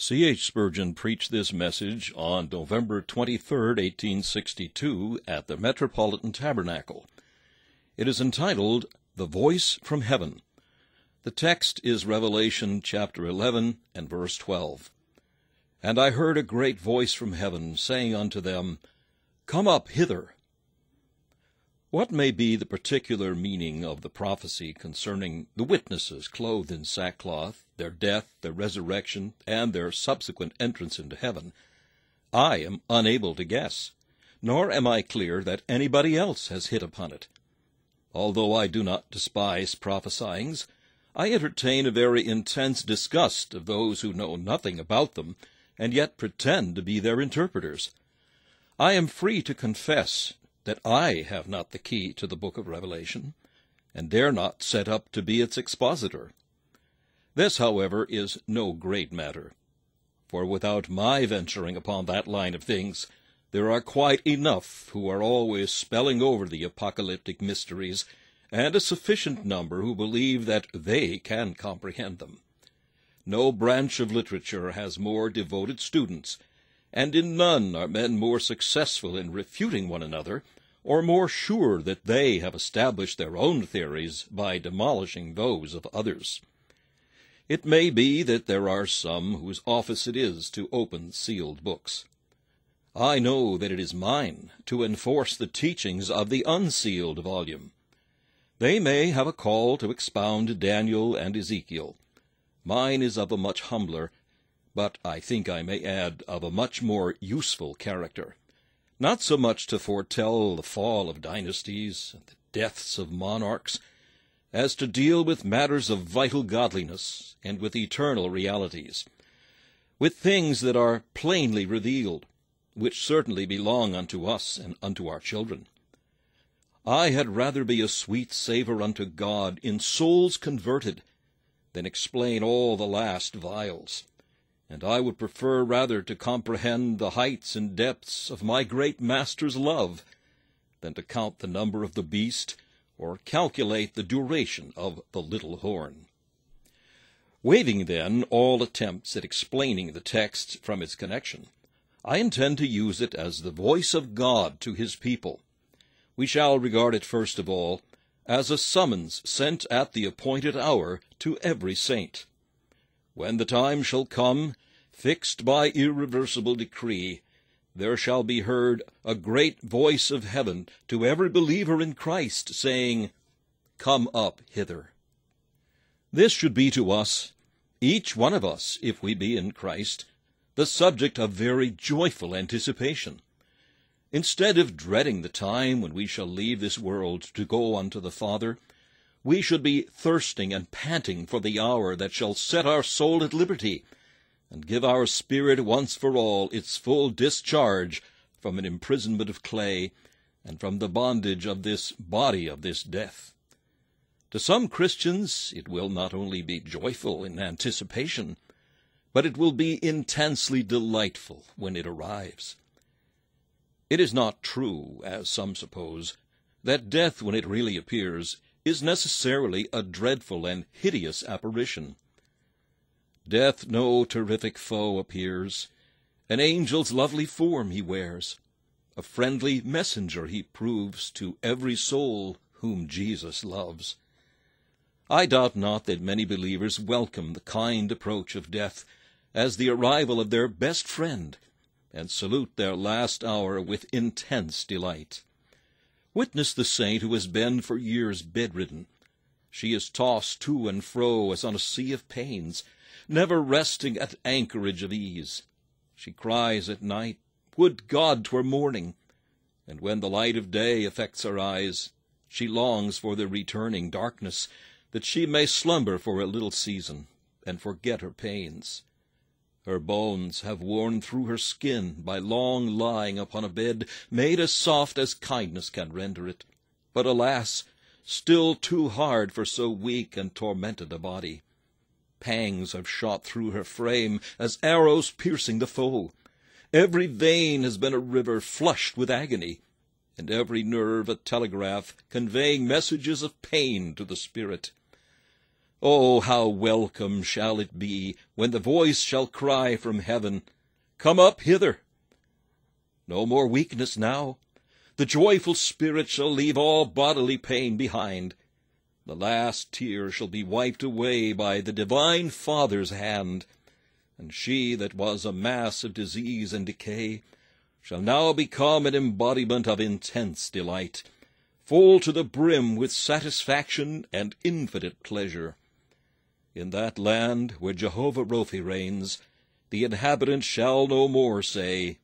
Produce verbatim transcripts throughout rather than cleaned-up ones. C H Spurgeon preached this message on November twenty-third, eighteen sixty-two, at the Metropolitan Tabernacle. It is entitled, The Voice from Heaven. The text is Revelation chapter eleven and verse twelve. And I heard a great voice from heaven, saying unto them, Come up hither. What may be the particular meaning of the prophecy concerning the witnesses clothed in sackcloth, their death, their resurrection, and their subsequent entrance into heaven? I am unable to guess, nor am I clear that anybody else has hit upon it. Although I do not despise prophesyings, I entertain a very intense disgust of those who know nothing about them, and yet pretend to be their interpreters. I am free to confess that I have not the key to the book of Revelation, and dare not set up to be its expositor. This, however, is no great matter, for without my venturing upon that line of things, there are quite enough who are always spelling over the apocalyptic mysteries, and a sufficient number who believe that they can comprehend them. No branch of literature has more devoted students, and in none are men more successful in refuting one another, or more sure that they have established their own theories by demolishing those of others. It may be that there are some whose office it is to open sealed books. I know that it is mine to enforce the teachings of the unsealed volume. They may have a call to expound Daniel and Ezekiel. Mine is of a much humbler, but I think I may add of a much more useful character, not so much to foretell the fall of dynasties and the deaths of monarchs, as to deal with matters of vital godliness and with eternal realities, with things that are plainly revealed, which certainly belong unto us and unto our children. I had rather be a sweet savour unto God in souls converted than explain all the last vials. And I would prefer rather to comprehend the heights and depths of my great Master's love than to count the number of the beast or calculate the duration of the little horn. Waiving, then, all attempts at explaining the text from its connection, I intend to use it as the voice of God to his people. We shall regard it, first of all, as a summons sent at the appointed hour to every saint. When the time shall come, fixed by irreversible decree, there shall be heard a great voice of heaven to every believer in Christ, saying, Come up hither. This should be to us, each one of us, if we be in Christ, the subject of very joyful anticipation. Instead of dreading the time when we shall leave this world to go unto the Father, we should be thirsting and panting for the hour that shall set our soul at liberty, and give our spirit once for all its full discharge from an imprisonment of clay, and from the bondage of this body of this death. To some Christians it will not only be joyful in anticipation, but it will be intensely delightful when it arrives. It is not true, as some suppose, that death, when it really appears, is necessarily a dreadful and hideous apparition. Death no terrific foe appears. An angel's lovely form he wears. A friendly messenger he proves to every soul whom Jesus loves. I doubt not that many believers welcome the kind approach of death as the arrival of their best friend, and salute their last hour with intense delight. Witness the saint who has been for years bedridden. She is tossed to and fro as on a sea of pains, never resting at anchorage of ease. She cries at night, Would God 'twere morning! And when the light of day affects her eyes, she longs for the returning darkness, that she may slumber for a little season, and forget her pains. Her bones have worn through her skin by long lying upon a bed, made as soft as kindness can render it, but alas, still too hard for so weak and tormented a body. Pangs have shot through her frame as arrows piercing the foe. Every vein has been a river flushed with agony, and every nerve a telegraph conveying messages of pain to the spirit. Oh, how welcome shall it be when the voice shall cry from heaven, Come up hither! No more weakness now. The joyful spirit shall leave all bodily pain behind. The last tear shall be wiped away by the divine Father's hand, and she that was a mass of disease and decay shall now become an embodiment of intense delight, full to the brim with satisfaction and infinite pleasure. In that land where Jehovah-Rophi reigns, the inhabitants shall no more say,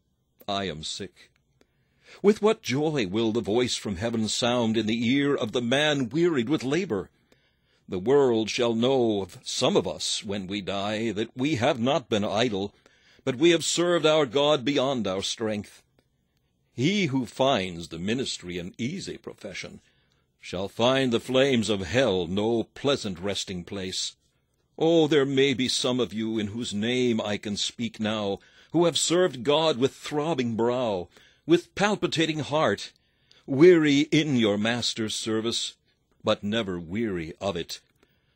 I am sick. With what joy will the voice from heaven sound in the ear of the man wearied with labor! The world shall know of some of us, when we die, that we have not been idle, but we have served our God beyond our strength. He who finds the ministry an easy profession shall find the flames of hell no pleasant resting place. Oh, there may be some of you in whose name I can speak now, who have served God with throbbing brow, with palpitating heart, weary in your master's service, but never weary of it,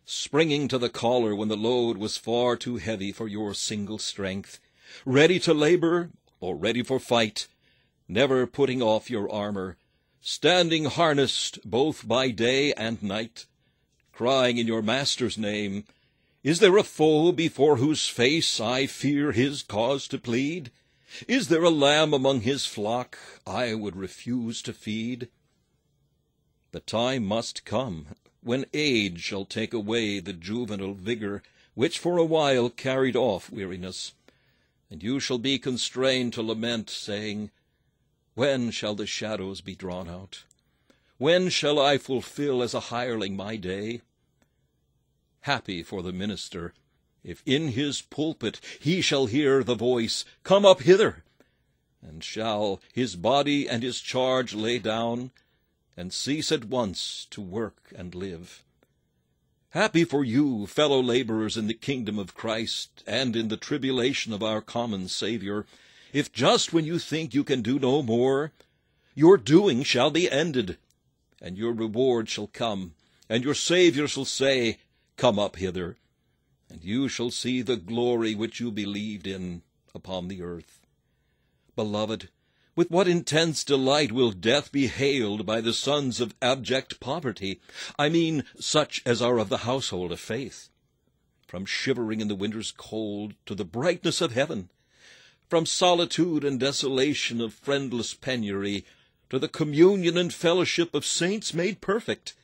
springing to the collar when the load was far too heavy for your single strength, ready to labor or ready for fight, never putting off your armor, standing harnessed both by day and night, crying in your master's name, Is there a foe before whose face I fear his cause to plead? Is there a lamb among his flock I would refuse to feed? The time must come when age shall take away the juvenile vigor which for a while carried off weariness, and you shall be constrained to lament, saying, When shall the shadows be drawn out? When shall I fulfill as a hireling my day? Happy for the minister, if in his pulpit he shall hear the voice, Come up hither, and shall his body and his charge lay down, and cease at once to work and live. Happy for you, fellow laborers in the kingdom of Christ, and in the tribulation of our common Saviour, if just when you think you can do no more, your doing shall be ended, and your reward shall come, and your Saviour shall say, Come up hither, and you shall see the glory which you believed in upon the earth. Beloved, with what intense delight will death be hailed by the sons of abject poverty, I mean such as are of the household of faith, from shivering in the winter's cold to the brightness of heaven, from solitude and desolation of friendless penury to the communion and fellowship of saints made perfect,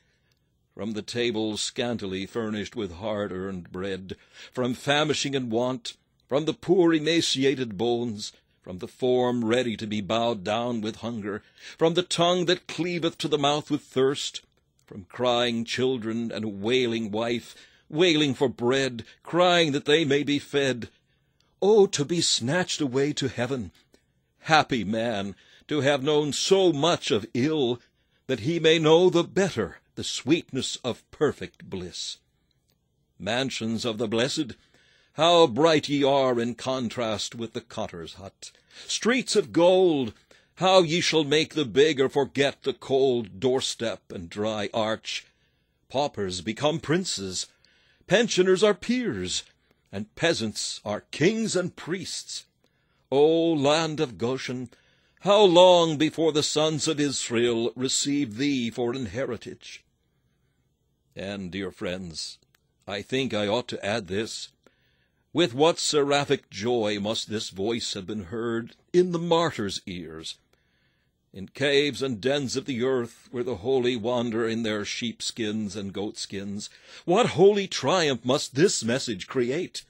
from the table scantily furnished with hard-earned bread, from famishing and want, from the poor emaciated bones, from the form ready to be bowed down with hunger, from the tongue that cleaveth to the mouth with thirst, from crying children and a wailing wife, wailing for bread, crying that they may be fed. Oh, to be snatched away to heaven! Happy man, to have known so much of ill, that he may know the better the sweetness of perfect bliss. Mansions of the blessed, how bright ye are in contrast with the cotter's hut! Streets of gold, how ye shall make the beggar forget the cold doorstep and dry arch! Paupers become princes, pensioners are peers, and peasants are kings and priests. O land of Goshen, how long before the sons of Israel receive thee for an heritage? And, dear friends, I think I ought to add this. With what seraphic joy must this voice have been heard in the martyr's ears! In caves and dens of the earth, where the holy wander in their sheepskins and goatskins, what holy triumph must this message create!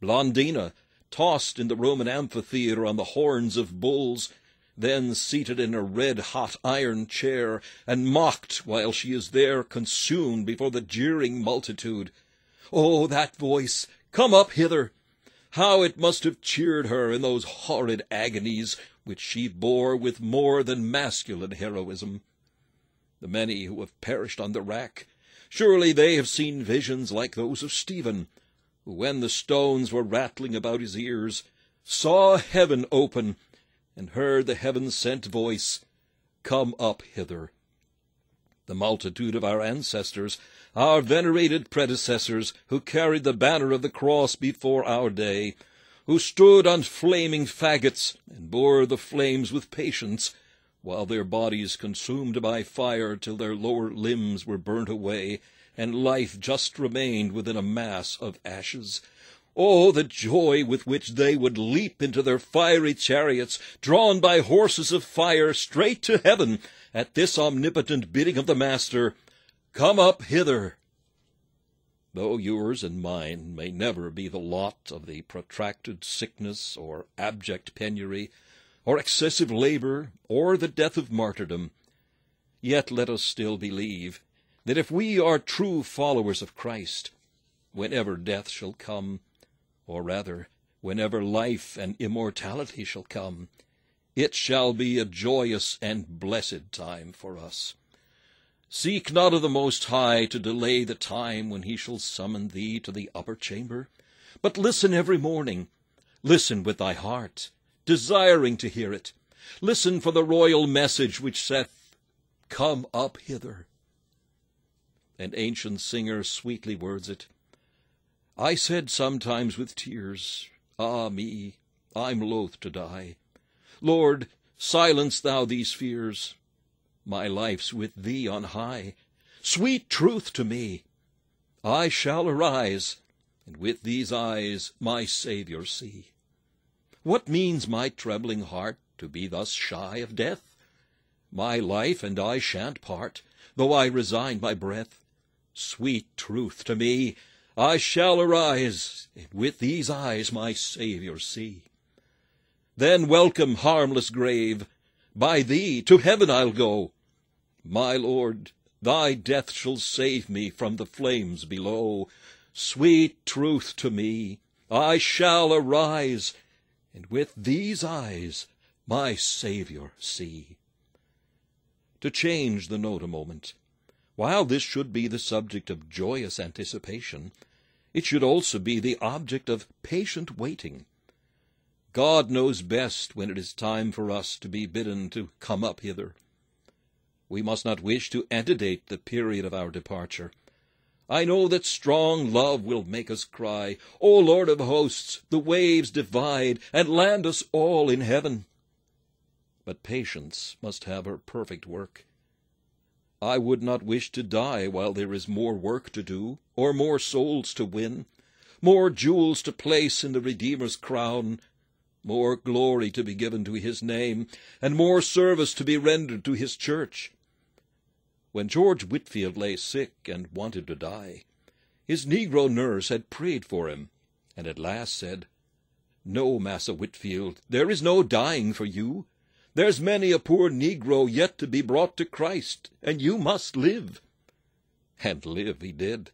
Blondina, tossed in the Roman amphitheatre on the horns of bulls, then seated in a red-hot iron chair, and mocked while she is there consumed before the jeering multitude. Oh, that voice, Come up hither! How it must have cheered her in those horrid agonies which she bore with more than masculine heroism. The many who have perished on the rack, surely they have seen visions like those of Stephen, who, when the stones were rattling about his ears, saw heaven open, and heard the heaven-sent voice, Come up hither. the multitude of our ancestors, our venerated predecessors, who carried the banner of the cross before our day, who stood on flaming faggots and bore the flames with patience, while their bodies consumed by fire till their lower limbs were burnt away, and life just remained within a mass of ashes. Oh, the joy with which they would leap into their fiery chariots, drawn by horses of fire, straight to heaven, at this omnipotent bidding of the Master, "Come up hither!" Though yours and mine may never be the lot of the protracted sickness, or abject penury, or excessive labor, or the death of martyrdom, yet let us still believe that if we are true followers of Christ, whenever death shall come, or rather, whenever life and immortality shall come, it shall be a joyous and blessed time for us. Seek not of the Most High to delay the time when he shall summon thee to the upper chamber, but listen every morning. Listen with thy heart, desiring to hear it. Listen for the royal message which saith, "Come up hither." An ancient singer sweetly words it, "I said sometimes with tears, ah me, I'm loath to die. Lord, silence thou these fears. My life's with thee on high, sweet truth to me. I shall arise, and with these eyes my Saviour see. What means my trembling heart to be thus shy of death? My life and I shan't part, though I resign my breath. Sweet truth to me, I shall arise, and with these eyes my Saviour see. Then welcome, harmless grave, by thee to heaven I'll go. My Lord, thy death shall save me from the flames below. Sweet truth to me, I shall arise, and with these eyes my Saviour see." To change the note a moment, while this should be the subject of joyous anticipation, it should also be the object of patient waiting. God knows best when it is time for us to be bidden to come up hither. We must not wish to antedate the period of our departure. I know that strong love will make us cry, "O Lord of hosts, the waves divide, and land us all in heaven." But patience must have her perfect work. I would not wish to die while there is more work to do, or more souls to win, more jewels to place in the Redeemer's crown, more glory to be given to his name, and more service to be rendered to his church. When George Whitefield lay sick and wanted to die, his Negro nurse had prayed for him, and at last said, "No, Massa Whitefield, there is no dying for you. There's many a poor Negro yet to be brought to Christ, and you must live." And live he did.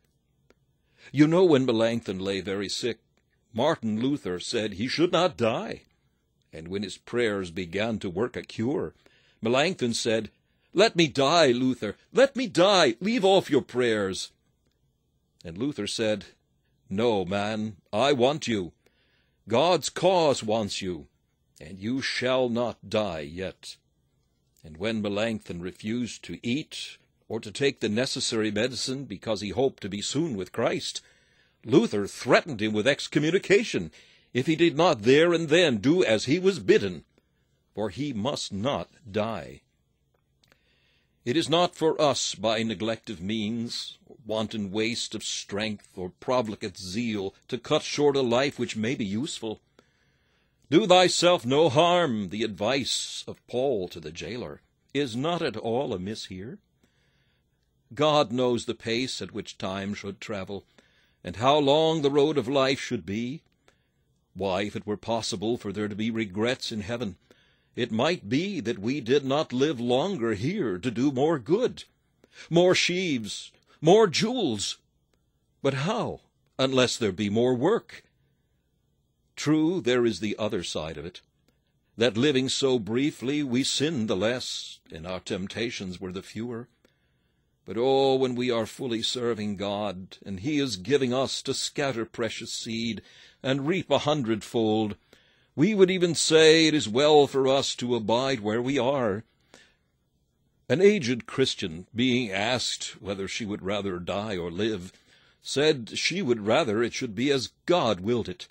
You know, when Melanchthon lay very sick, Martin Luther said he should not die, and when his prayers began to work a cure, Melanchthon said, "Let me die, Luther, let me die, leave off your prayers." And Luther said, "No, man, I want you. God's cause wants you, and you shall not die yet." And when Melanchthon refused to eat or to take the necessary medicine because he hoped to be soon with Christ, Luther threatened him with excommunication if he did not there and then do as he was bidden, for he must not die. It is not for us, by neglect of means, wanton waste of strength, or profligate zeal, to cut short a life which may be useful. "Do thyself no harm," the advice of Paul to the jailer, is not at all amiss here. God knows the pace at which time should travel, and how long the road of life should be. Why, if it were possible for there to be regrets in heaven, it might be that we did not live longer here to do more good, more sheaves, more jewels. But how, unless there be more work? True, there is the other side of it, that living so briefly we sin the less, and our temptations were the fewer. But oh, when we are fully serving God, and he is giving us to scatter precious seed and reap a hundredfold, we would even say it is well for us to abide where we are. An aged Christian, being asked whether she would rather die or live, said she would rather it should be as God willed it.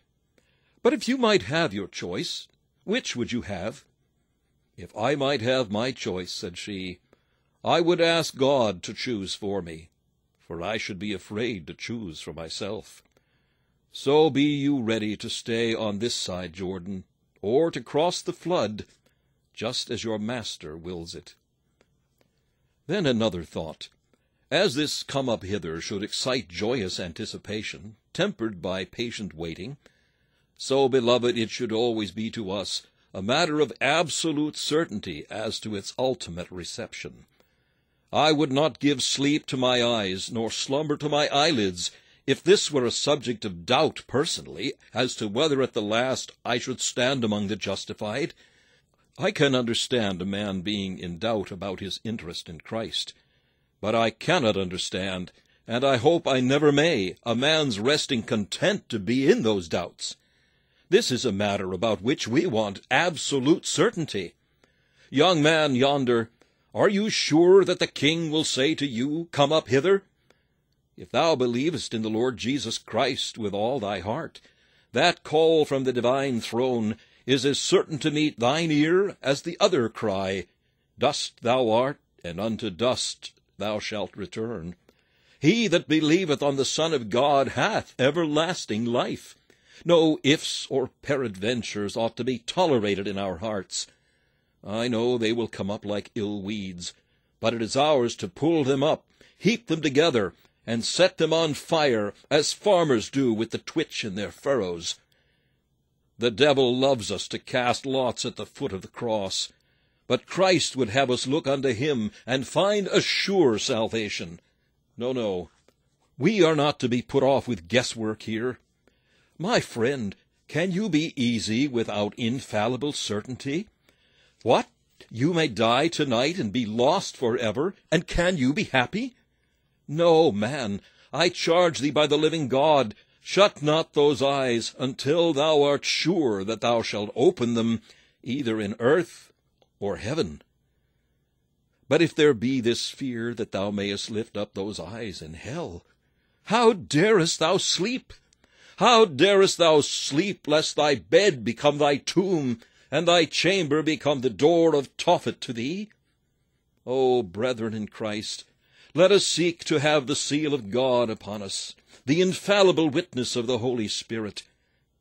But if you might have your choice, which would you have? If I might have my choice, said she, I would ask God to choose for me, for I should be afraid to choose for myself. So be you ready to stay on this side Jordan, or to cross the flood, just as your master wills it. Then another thought. As this come up hither should excite joyous anticipation, tempered by patient waiting, so, beloved, it should always be to us a matter of absolute certainty as to its ultimate reception. I would not give sleep to my eyes, nor slumber to my eyelids, if this were a subject of doubt personally, as to whether at the last I should stand among the justified. I can understand a man being in doubt about his interest in Christ, but I cannot understand, and I hope I never may, a man's resting content to be in those doubts. This is a matter about which we want absolute certainty. Young man yonder, are you sure that the king will say to you, Come up hither? If thou believest in the Lord Jesus Christ with all thy heart, that call from the divine throne is as certain to meet thine ear as the other cry, Dust thou art, and unto dust thou shalt return. He that believeth on the Son of God hath everlasting life. No ifs or peradventures ought to be tolerated in our hearts. I know they will come up like ill weeds, but it is ours to pull them up, heap them together, and set them on fire, as farmers do with the twitch in their furrows. The devil loves us to cast lots at the foot of the cross, but Christ would have us look unto him and find a sure salvation. No, no, we are not to be put off with guesswork here. My friend, can you be easy without infallible certainty? What? You may die tonight and be lost forever, and can you be happy? No, man, I charge thee by the living God, shut not those eyes until thou art sure that thou shalt open them, either in earth or heaven. But if there be this fear that thou mayest lift up those eyes in hell, how darest thou sleep? How darest thou sleep, lest thy bed become thy tomb, and thy chamber become the door of Tophet to thee? O brethren in Christ, let us seek to have the seal of God upon us, the infallible witness of the Holy Spirit,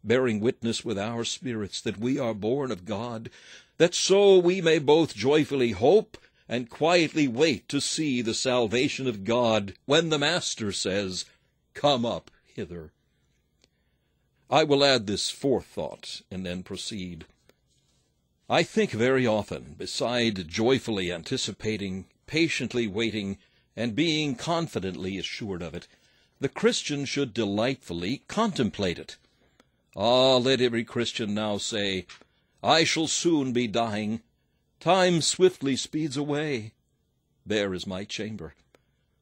bearing witness with our spirits that we are born of God, that so we may both joyfully hope and quietly wait to see the salvation of God when the Master says, Come up hither. I will add this fourth thought, and then proceed. I think very often, beside joyfully anticipating, patiently waiting, and being confidently assured of it, the Christian should delightfully contemplate it. Ah, let every Christian now say, I shall soon be dying. Time swiftly speeds away. There is my chamber.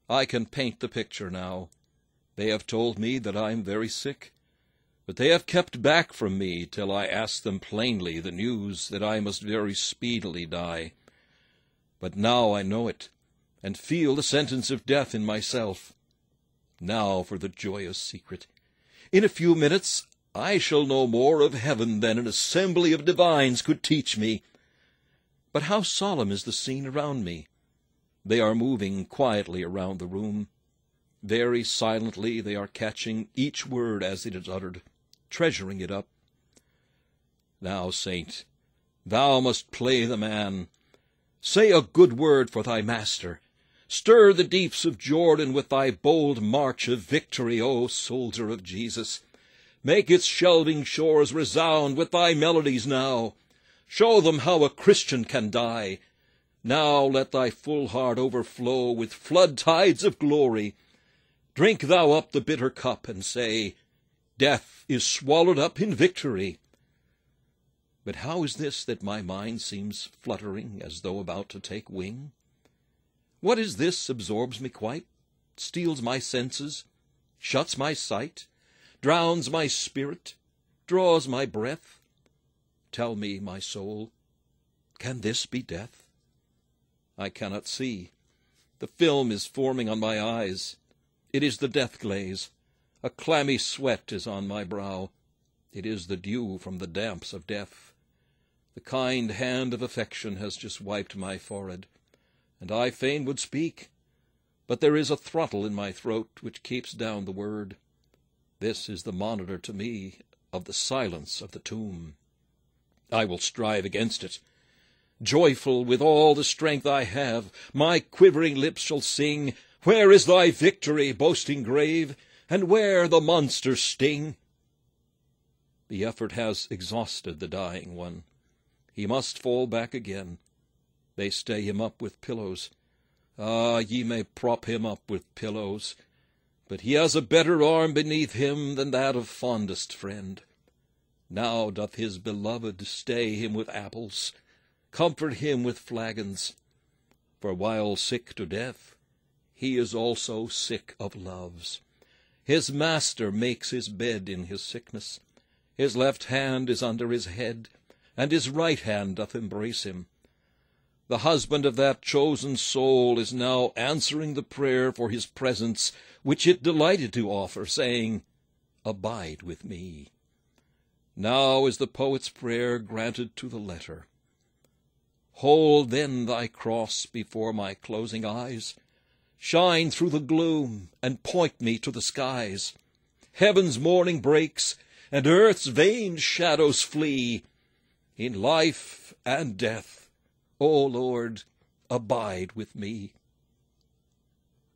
I can paint the picture now. They have told me that I am very sick. But they have kept back from me till I asked them plainly the news that I must very speedily die. But now I know it, and feel the sentence of death in myself. Now for the joyous secret. In a few minutes I shall know more of heaven than an assembly of divines could teach me. But how solemn is the scene around me! They are moving quietly around the room. Very silently they are catching each word as it is uttered, treasuring it up. Now, saint, thou must play the man. Say a good word for thy master. Stir the deeps of Jordan with thy bold march of victory, O soldier of Jesus. Make its shelving shores resound with thy melodies now. Show them how a Christian can die. Now let thy full heart overflow with flood tides of glory. Drink thou up the bitter cup, and say, Death is swallowed up in victory. But how is this that my mind seems fluttering as though about to take wing? What is this absorbs me quite, steals my senses, shuts my sight, drowns my spirit, draws my breath? Tell me, my soul, can this be death? I cannot see. The film is forming on my eyes. It is the death glaze. A clammy sweat is on my brow. It is the dew from the damps of death. The kind hand of affection has just wiped my forehead, and I fain would speak, but there is a throttle in my throat which keeps down the word. This is the monitor to me of the silence of the tomb. I will strive against it. Joyful with all the strength I have, my quivering lips shall sing, "Where is thy victory, boasting grave, and where the monster's sting?" The effort has exhausted the dying one. He must fall back again. They stay him up with pillows. Ah, ye may prop him up with pillows, but he has a better arm beneath him than that of fondest friend. Now doth his beloved stay him with apples, comfort him with flagons. For while sick to death, he is also sick of loves. His master makes his bed in his sickness. His left hand is under his head, and his right hand doth embrace him. The husband of that chosen soul is now answering the prayer for his presence, which it delighted to offer, saying, "Abide with me." Now is the poet's prayer granted to the letter. Hold then thy cross before my closing eyes. Shine through the gloom, and point me to the skies. Heaven's morning breaks, and earth's vain shadows flee. In life and death, O Lord, abide with me.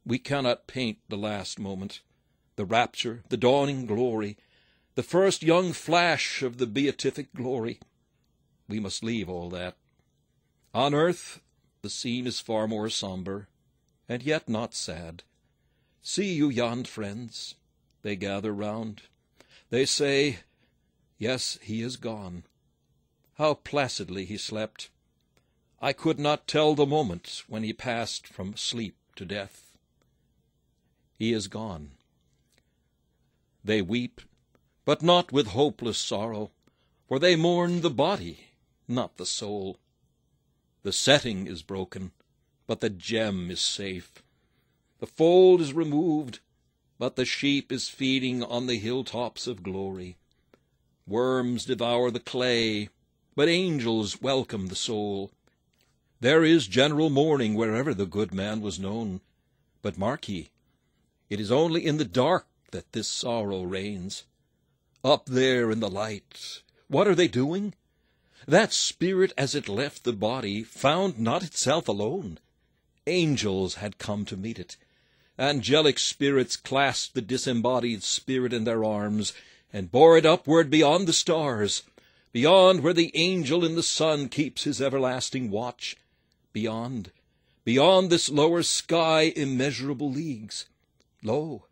We cannot paint the last moment, the rapture, the dawning glory, the first young flash of the beatific glory. We must leave all that. On earth, the scene is far more somber, and yet not sad. See you yon friends. They gather round. They say, "Yes, he is gone." How placidly he slept. I could not tell the moment when he passed from sleep to death. He is gone. They weep, but not with hopeless sorrow, for they mourn the body, not the soul. The setting is broken, but the gem is safe. The fold is removed, but the sheep is feeding on the hilltops of glory. Worms devour the clay, but angels welcome the soul. There is general mourning wherever the good man was known. But mark ye, it is only in the dark that this sorrow reigns. Up there in the light, what are they doing? That spirit, as it left the body, found not itself alone. Angels had come to meet it. Angelic spirits clasped the disembodied spirit in their arms, and bore it upward beyond the stars, beyond where the angel in the sun keeps his everlasting watch. Beyond, beyond this lower sky immeasurable leagues. Lo,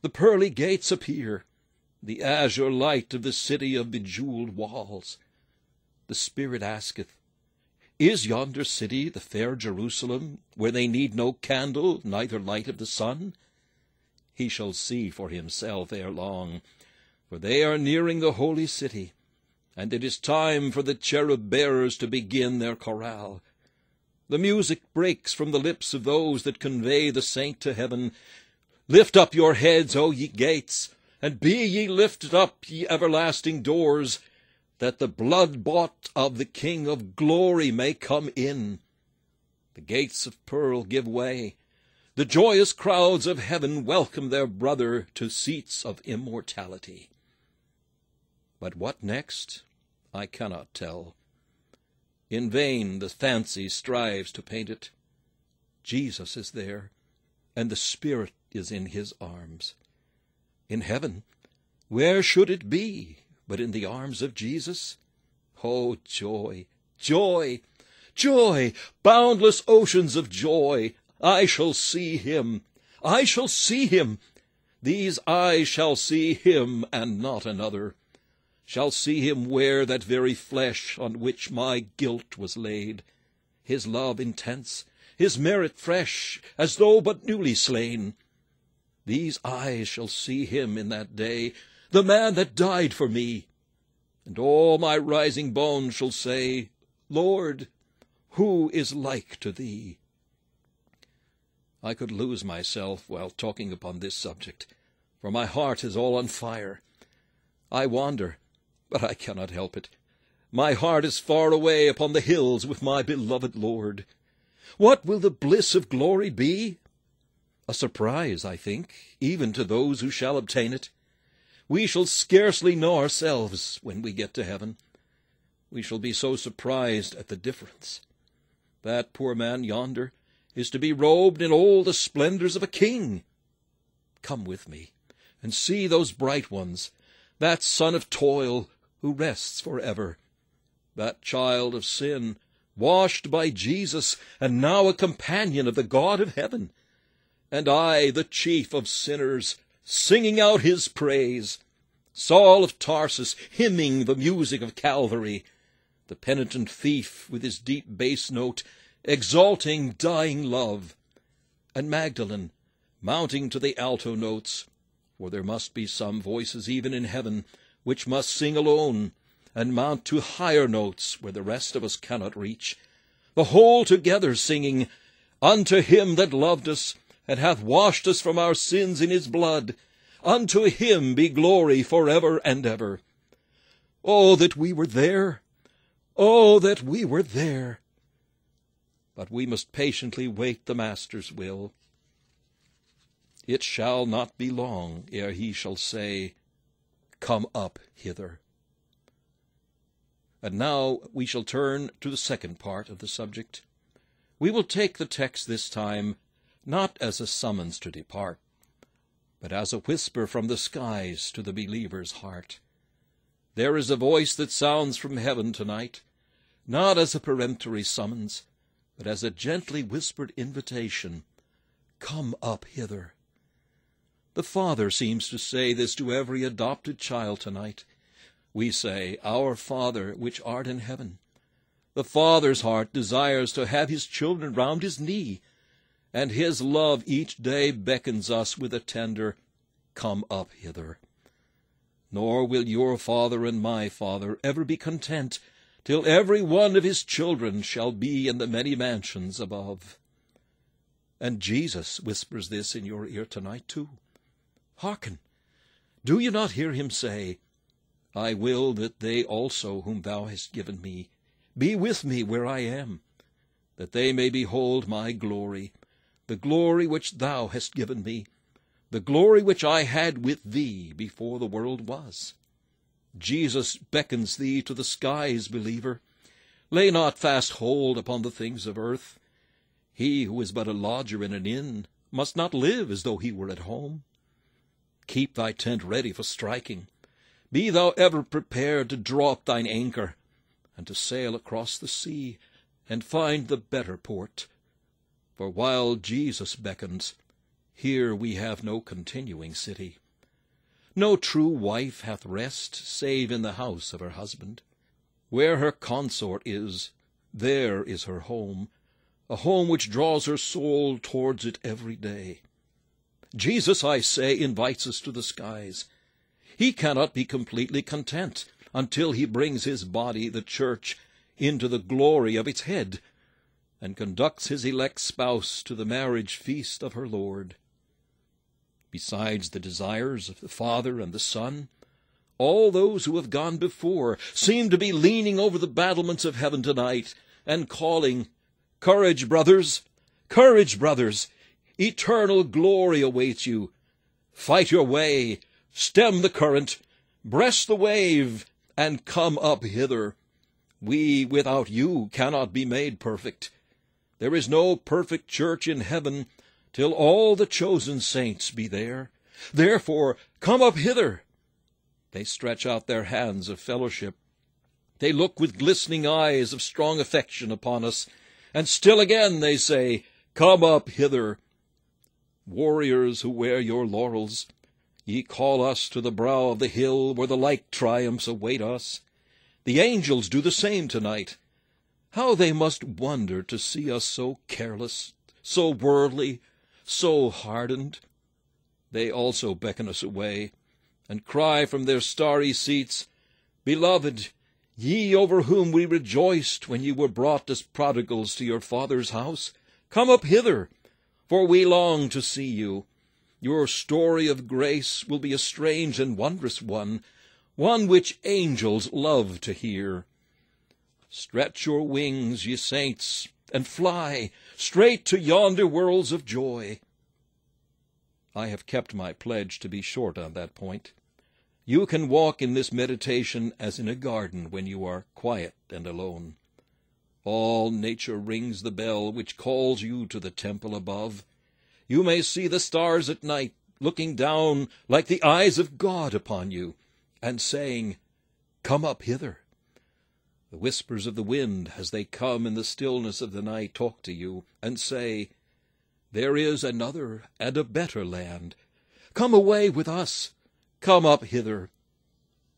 the pearly gates appear, the azure light of the city of bejeweled walls. The Spirit asketh, "Is yonder city the fair Jerusalem, where they need no candle, neither light of the sun?" He shall see for himself ere long, for they are nearing the holy city, and it is time for the cherub-bearers to begin their chorale. The music breaks from the lips of those that convey the saint to heaven. Lift up your heads, O ye gates, and be ye lifted up, ye everlasting doors, that the blood-bought of the King of glory may come in. The gates of pearl give way. The joyous crowds of heaven welcome their brother to seats of immortality. But what next? I cannot tell. In vain the fancy strives to paint it. Jesus is there, and the Spirit is in his arms. In heaven, where should it be but in the arms of Jesus? Oh, joy, joy, joy, boundless oceans of joy! I shall see him, I shall see him. These eyes shall see him, and not another. Shall see him wear that very flesh on which my guilt was laid, his love intense, his merit fresh, as though but newly slain. These eyes shall see him in that day, the man that died for me. And all my rising bones shall say, "Lord, who is like to thee?" I could lose myself while talking upon this subject, for my heart is all on fire. I wander, but I cannot help it. My heart is far away upon the hills with my beloved Lord. What will the bliss of glory be? A surprise, I think, even to those who shall obtain it. We shall scarcely know ourselves when we get to heaven. We shall be so surprised at the difference. That poor man yonder is to be robed in all the splendors of a king. Come with me, and see those bright ones, that son of toil who rests for ever, that child of sin, washed by Jesus, and now a companion of the God of heaven, and I, the chief of sinners, singing out his praise, Saul of Tarsus hymning the music of Calvary, the penitent thief with his deep bass note, exalting dying love, and Magdalene mounting to the alto notes, for there must be some voices even in heaven which must sing alone, and mount to higher notes where the rest of us cannot reach, the whole together singing, Unto him that loved us, and hath washed us from our sins in his blood, unto him be glory for ever and ever. Oh, that we were there! Oh, that we were there! But we must patiently wait the Master's will. It shall not be long ere he shall say, Come up hither. And now we shall turn to the second part of the subject. We will take the text this time, not as a summons to depart, but as a whisper from the skies to the believer's heart. There is a voice that sounds from heaven tonight, not as a peremptory summons, but as a gently whispered invitation, Come up hither. The Father seems to say this to every adopted child tonight. We say, Our Father which art in heaven. The Father's heart desires to have his children round his knee, and his love each day beckons us with a tender, Come up hither. Nor will your Father and my Father ever be content till every one of his children shall be in the many mansions above. And Jesus whispers this in your ear tonight too. Hearken! Do you not hear him say, I will that they also whom thou hast given me be with me where I am, that they may behold my glory, the glory which thou hast given me, the glory which I had with thee before the world was. Jesus beckons thee to the skies, believer. Lay not fast hold upon the things of earth. He who is but a lodger in an inn must not live as though he were at home. Keep thy tent ready for striking. Be thou ever prepared to draw up thine anchor, and to sail across the sea, and find the better port. For while Jesus beckons, here we have no continuing city. No true wife hath rest, save in the house of her husband. Where her consort is, there is her home, a home which draws her soul towards it every day. Jesus, I say, invites us to the skies. He cannot be completely content until he brings his body, the church, into the glory of its head, and conducts his elect spouse to the marriage feast of her Lord. Besides the desires of the Father and the Son, all those who have gone before seem to be leaning over the battlements of heaven tonight and calling, Courage, brothers! Courage, brothers! Eternal glory awaits you. Fight your way, stem the current, breast the wave, and come up hither. We without you cannot be made perfect. There is no perfect church in heaven till all the chosen saints be there. Therefore, come up hither. They stretch out their hands of fellowship. They look with glistening eyes of strong affection upon us, and still again they say, Come up hither. Warriors who wear your laurels, ye call us to the brow of the hill where the like triumphs await us. The angels do the same tonight. How they must wonder to see us so careless, so worldly, so hardened! They also beckon us away, and cry from their starry seats, Beloved, ye over whom we rejoiced when ye were brought as prodigals to your Father's house, come up hither, for we long to see you. Your story of grace will be a strange and wondrous one, one which angels love to hear. Stretch your wings, ye saints, and fly straight to yonder worlds of joy. I have kept my pledge to be short on that point. You can walk in this meditation as in a garden when you are quiet and alone. All nature rings the bell which calls you to the temple above. You may see the stars at night, looking down like the eyes of God upon you, and saying, "Come up hither." The whispers of the wind, as they come in the stillness of the night, talk to you, and say, "There is another and a better land. Come away with us. Come up hither."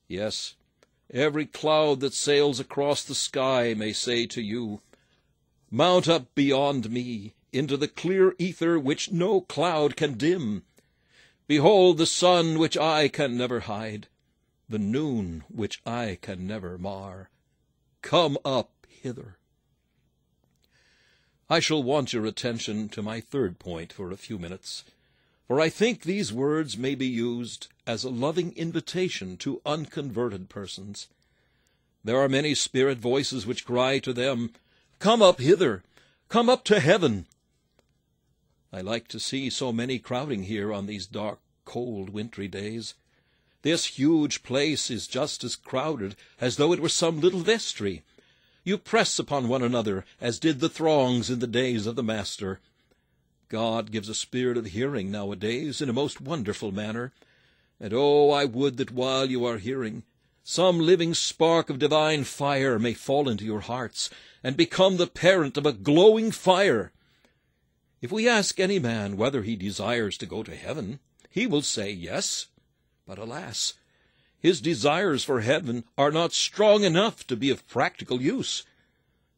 Yes, every cloud that sails across the sky may say to you, "Mount up beyond me, into the clear ether which no cloud can dim. Behold the sun which I can never hide, the noon which I can never mar. Come up hither." I shall want your attention to my third point for a few minutes, for I think these words may be used as a loving invitation to unconverted persons. There are many spirit voices which cry to them, "Come up hither, come up to heaven." I like to see so many crowding here on these dark, cold, wintry days. This huge place is just as crowded as though it were some little vestry. You press upon one another, as did the throngs in the days of the Master. God gives a spirit of hearing nowadays in a most wonderful manner. And oh, I would that while you are hearing, some living spark of divine fire may fall into your hearts, and become the parent of a glowing fire. If we ask any man whether he desires to go to heaven, he will say yes. But alas, his desires for heaven are not strong enough to be of practical use.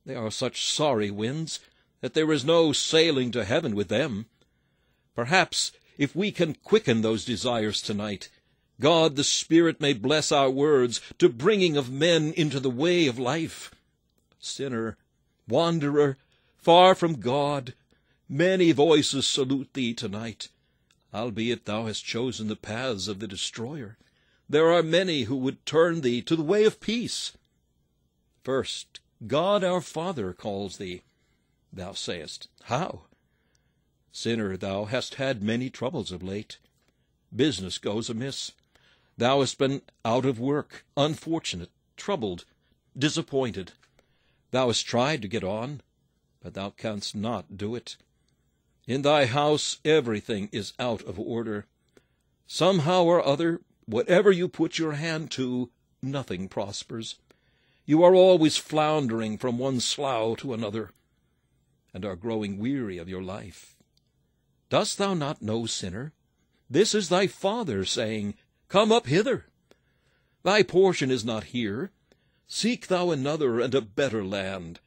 They are such sorry winds that there is no sailing to heaven with them. Perhaps, if we can quicken those desires tonight, God the Spirit may bless our words to bringing of men into the way of life. Sinner, wanderer, far from God, many voices salute thee tonight, albeit thou hast chosen the paths of the destroyer. There are many who would turn thee to the way of peace. First, God our Father calls thee. Thou sayest, "How?" Sinner, thou hast had many troubles of late. Business goes amiss. Thou hast been out of work, unfortunate, troubled, disappointed. Thou hast tried to get on, but thou canst not do it. In thy house everything is out of order. Somehow or other, whatever you put your hand to, nothing prospers. You are always floundering from one slough to another, and are growing weary of your life. Dost thou not know, sinner? This is thy Father saying, "Come up hither." Thy portion is not here. Seek thou another and a better land.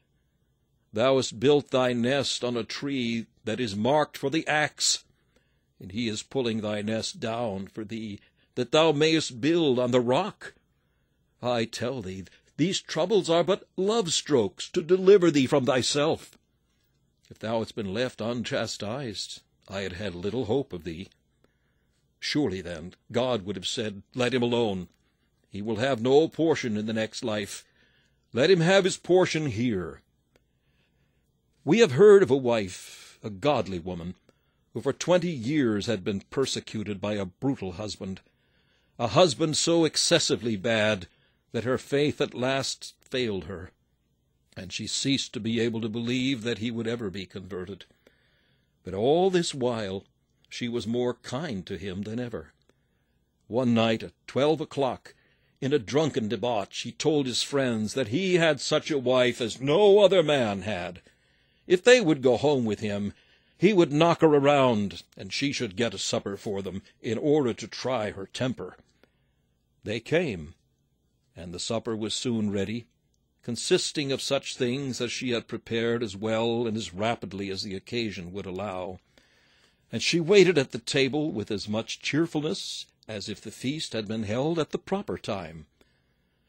Thou hast built thy nest on a tree that is marked for the axe, and he is pulling thy nest down for thee, that thou mayest build on the rock. I tell thee, these troubles are but love-strokes to deliver thee from thyself. If thou hadst been left unchastised, I had had little hope of thee. Surely, then, God would have said, "Let him alone. He will have no portion in the next life. Let him have his portion here." We have heard of a wife, a godly woman, who for twenty years had been persecuted by a brutal husband, a husband so excessively bad that her faith at last failed her, and she ceased to be able to believe that he would ever be converted. But all this while she was more kind to him than ever. One night at twelve o'clock, in a drunken debauch, he told his friends that he had such a wife as no other man had. If they would go home with him, he would knock her around, and she should get a supper for them in order to try her temper. They came, and the supper was soon ready, consisting of such things as she had prepared as well and as rapidly as the occasion would allow. And she waited at the table with as much cheerfulness as if the feast had been held at the proper time.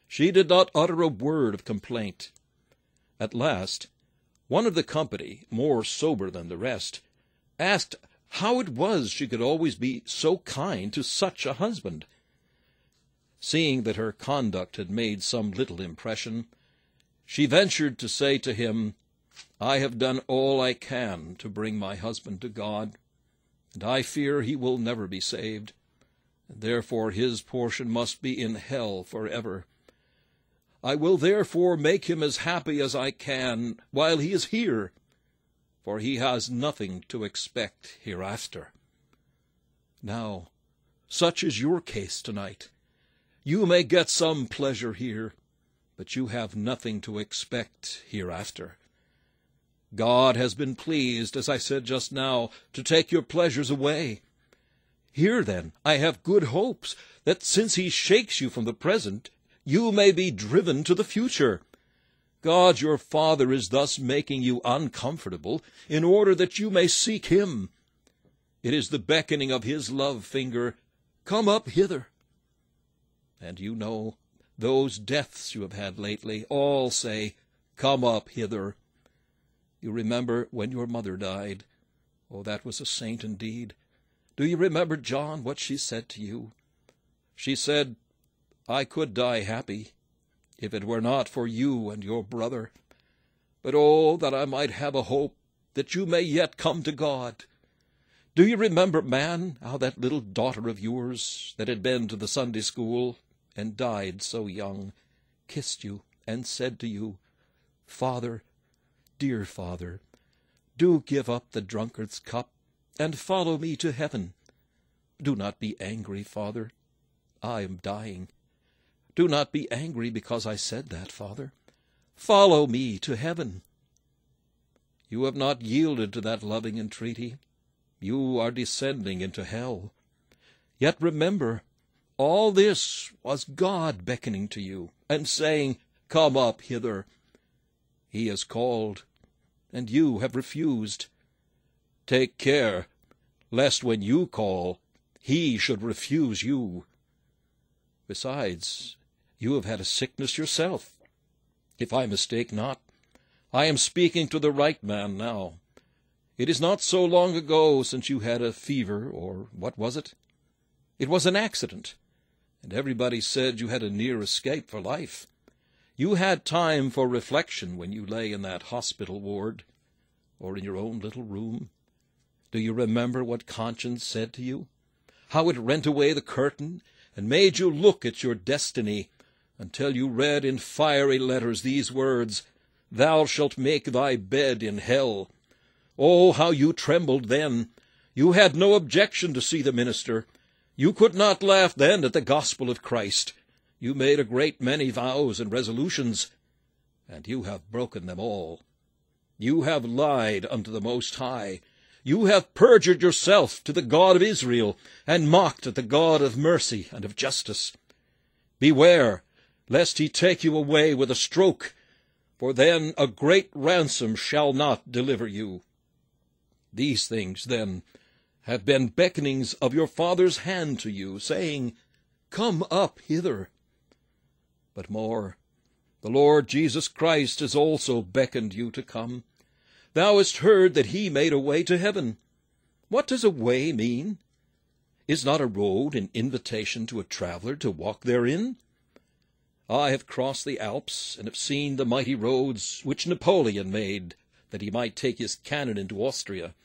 She did not utter a word of complaint. At last, one of the company, more sober than the rest, asked how it was she could always be so kind to such a husband. Seeing that her conduct had made some little impression, she ventured to say to him, "I have done all I can to bring my husband to God, and I fear he will never be saved. Therefore his portion must be in hell forever. I will therefore make him as happy as I can while he is here, for he has nothing to expect hereafter. Now, such is your case tonight. You may get some pleasure here, but you have nothing to expect hereafter. God has been pleased, as I said just now, to take your pleasures away. Here, then, I have good hopes that since he shakes you from the present, you may be driven to the future. God your Father is thus making you uncomfortable in order that you may seek him. It is the beckoning of his love finger, 'Come up hither.' And you know those deaths you have had lately all say, 'Come up hither.' You remember when your mother died. Oh, that was a saint indeed. Do you remember, John, what she said to you? She said, 'I could die happy, if it were not for you and your brother. But oh, that I might have a hope that you may yet come to God.' Do you remember, man, how that little daughter of yours that had been to the Sunday school and died so young, kissed you and said to you, 'Father, dear Father, do give up the drunkard's cup and follow me to heaven. Do not be angry, Father. I am dying. Do not be angry because I said that, Father. Follow me to heaven.' You have not yielded to that loving entreaty. You are descending into hell. Yet remember, all this was God beckoning to you and saying, 'Come up hither.' He has called, and you have refused. Take care, lest when you call, he should refuse you. Besides, you have had a sickness yourself. If I mistake not, I am speaking to the right man now. It is not so long ago since you had a fever, or what was it? It was an accident, and everybody said you had a near escape for life. You had time for reflection when you lay in that hospital ward, or in your own little room. Do you remember what conscience said to you? How it rent away the curtain, and made you look at your destiny, until you read in fiery letters these words, 'Thou shalt make thy bed in hell.' Oh, how you trembled then! You had no objection to see the minister. You could not laugh then at the gospel of Christ. You made a great many vows and resolutions, and you have broken them all. You have lied unto the Most High. You have perjured yourself to the God of Israel, and mocked at the God of mercy and of justice. Beware, lest he take you away with a stroke, for then a great ransom shall not deliver you. These things, then, have been beckonings of your Father's hand to you, saying, 'Come up hither.' But more, the Lord Jesus Christ has also beckoned you to come. Thou hast heard that he made a way to heaven. What does a way mean? Is not a road an invitation to a traveller to walk therein? I have crossed the Alps, and have seen the mighty roads which Napoleon made, that he might take his cannon into Austria.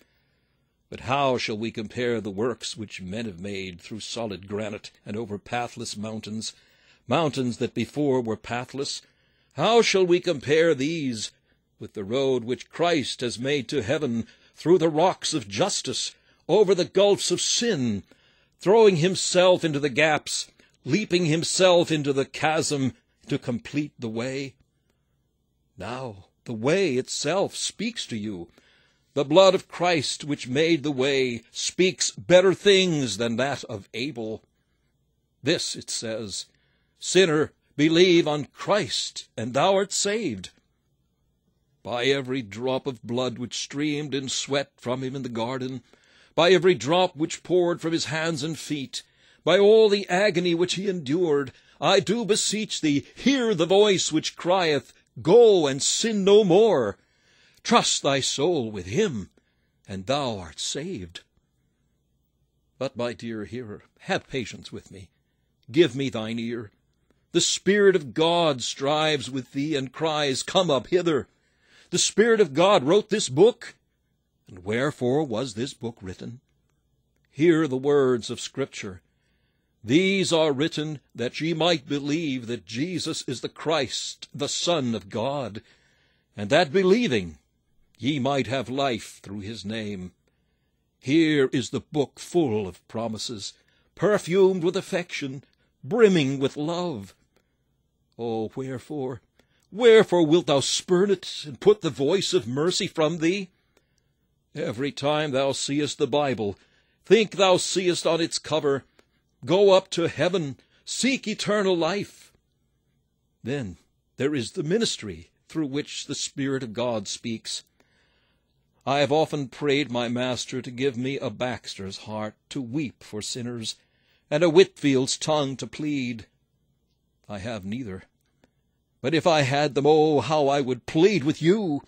But how shall we compare the works which men have made through solid granite and over pathless mountains, mountains that before were pathless? How shall we compare these with the road which Christ has made to heaven through the rocks of justice, over the gulfs of sin, throwing himself into the gaps, leaping himself into the chasm to complete the way? Now the way itself speaks to you. The blood of Christ which made the way speaks better things than that of Abel. This, it says, 'Sinner, believe on Christ, and thou art saved.' By every drop of blood which streamed in sweat from him in the garden, by every drop which poured from his hands and feet, by all the agony which he endured, I do beseech thee, hear the voice which crieth, 'Go and sin no more.' Trust thy soul with him, and thou art saved. But, my dear hearer, have patience with me. Give me thine ear. The Spirit of God strives with thee and cries, Come up hither. The Spirit of God wrote this book. And wherefore was this book written? Hear the words of Scripture. These are written that ye might believe that Jesus is the Christ, the Son of God, and that believing ye might have life through his name. Here is the book full of promises, perfumed with affection, brimming with love. Oh, wherefore, wherefore wilt thou spurn it and put the voice of mercy from thee? Every time thou seest the Bible, think thou seest on its cover, Go up to heaven, seek eternal life. Then there is the ministry through which the Spirit of God speaks. I have often prayed my Master to give me a Baxter's heart to weep for sinners, and a Whitfield's tongue to plead. I have neither. But if I had them, oh, how I would plead with you!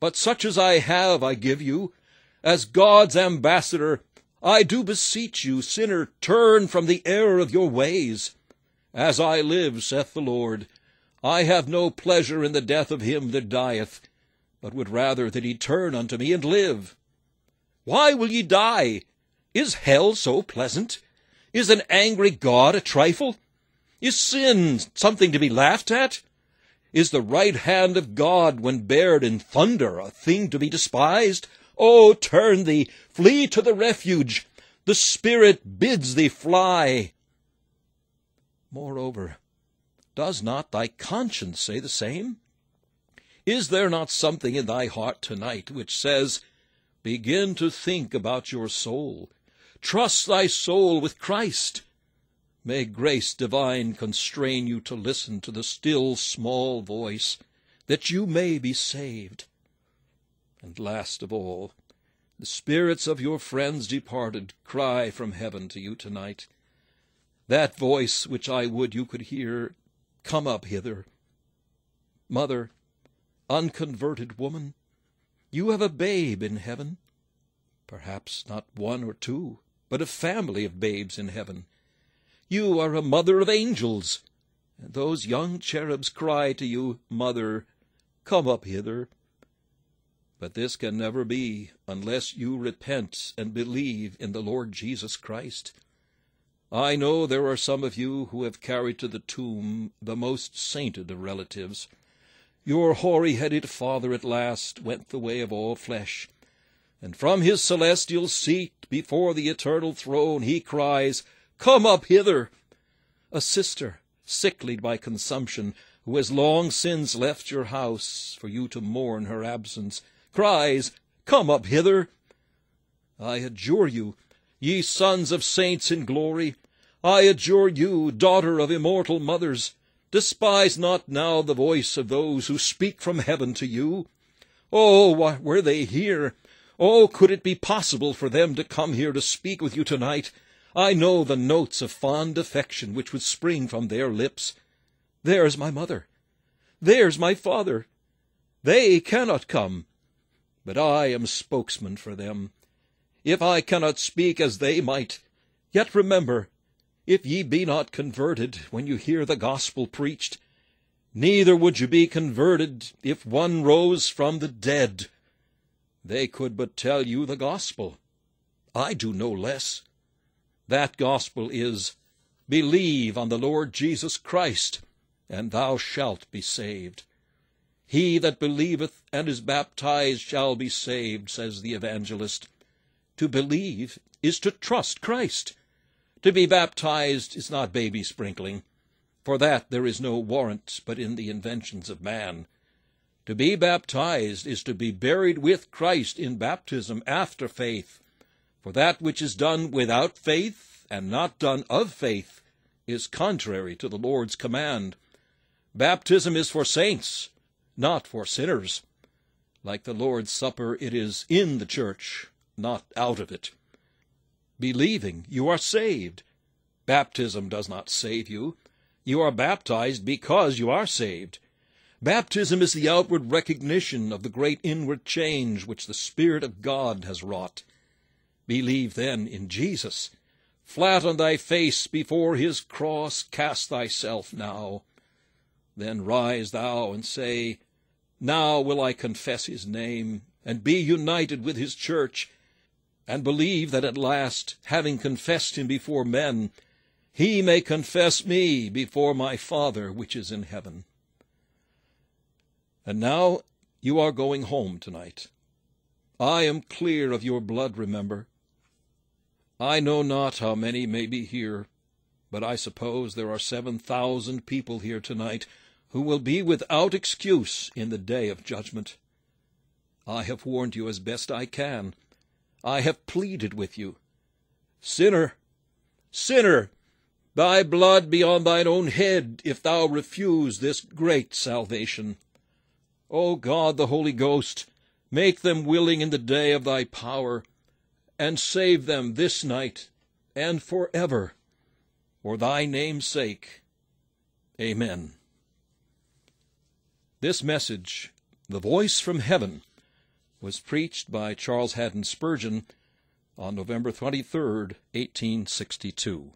But such as I have I give you. As God's ambassador, I do beseech you, sinner, turn from the error of your ways. As I live, saith the Lord, I have no pleasure in the death of him that dieth, but would rather that he turn unto me and live. Why will ye die? Is hell so pleasant? Is an angry God a trifle? Is sin something to be laughed at? Is the right hand of God, when bared in thunder, a thing to be despised? Oh, turn thee, flee to the refuge. The Spirit bids thee fly. Moreover, does not thy conscience say the same? Is there not something in thy heart tonight which says, Begin to think about your soul. Trust thy soul with Christ. May grace divine constrain you to listen to the still small voice, that you may be saved. And last of all, the spirits of your friends departed cry from heaven to you tonight. That voice which I would you could hear, come up hither. Mother, unconverted woman, you have a babe in heaven. Perhaps not one or two, but a family of babes in heaven. You are a mother of angels, and those young cherubs cry to you, Mother, come up hither. But this can never be unless you repent and believe in the Lord Jesus Christ. I know there are some of you who have carried to the tomb the most sainted of relatives. Your hoary-headed father at last went the way of all flesh, and from his celestial seat before the eternal throne he cries, Come up hither! A sister, sicklied by consumption, who has long since left your house for you to mourn her absence, cries, Come up hither! I adjure you, ye sons of saints in glory, I adjure you, daughter of immortal mothers, despise not now the voice of those who speak from heaven to you. Oh, why were they here? Oh, could it be possible for them to come here to speak with you tonight? I know the notes of fond affection which would spring from their lips. There's my mother. There's my father. They cannot come. But I am spokesman for them. If I cannot speak as they might, yet remember, if ye be not converted when you hear the gospel preached, neither would you be converted if one rose from the dead. They could but tell you the gospel. I do no less. That gospel is, Believe on the Lord Jesus Christ, and thou shalt be saved. He that believeth and is baptized shall be saved, says the evangelist. To believe is to trust Christ. To be baptized is not baby sprinkling. For that there is no warrant but in the inventions of man. To be baptized is to be buried with Christ in baptism after faith. For that which is done without faith, and not done of faith, is contrary to the Lord's command. Baptism is for saints, not for sinners. Like the Lord's Supper, it is in the church, not out of it. Believing, you are saved. Baptism does not save you. You are baptized because you are saved. Baptism is the outward recognition of the great inward change which the Spirit of God has wrought. Believe then in Jesus. Flat on thy face before his cross cast thyself now. Then rise thou and say, Now will I confess his name, and be united with his church, and believe that at last, having confessed him before men, he may confess me before my Father which is in heaven. And now you are going home tonight. I am clear of your blood, remember. I know not how many may be here, but I suppose there are seven thousand people here tonight who will be without excuse in the day of judgment. I have warned you as best I can. I have pleaded with you. Sinner, sinner, thy blood be on thine own head if thou refuse this great salvation. O God, the Holy Ghost, make them willing in the day of thy power, and save them this night and forever, for thy name's sake. Amen. This message, The Voice from Heaven, was preached by Charles Haddon Spurgeon on November twenty-third, eighteen sixty-two.